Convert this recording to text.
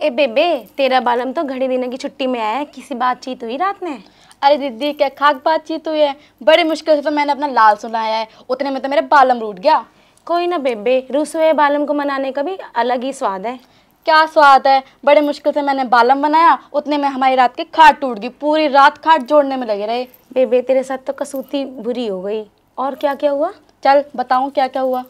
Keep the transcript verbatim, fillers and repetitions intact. ए बेबे, तेरा बालम तो घड़ी दिन की छुट्टी में आया है। किसी बातचीत हुई रात में? अरे दीदी, क्या खाक बातचीत हुई है। बड़ी मुश्किल से तो मैंने अपना लाल सुनाया है, उतने में तो मेरा बालम रूठ गया। कोई ना बेबे, रुसवे बालम को मनाने का भी अलग ही स्वाद है। क्या स्वाद है। बड़े मुश्किल से मैंने बालम बनाया, उतने में हमारी रात की खाट टूट गई। पूरी रात खाट जोड़ने में लगे रहे। बेबे, तेरे साथ तो कसूती बुरी हो गई। और क्या क्या हुआ? चल बताऊँ क्या क्या हुआ।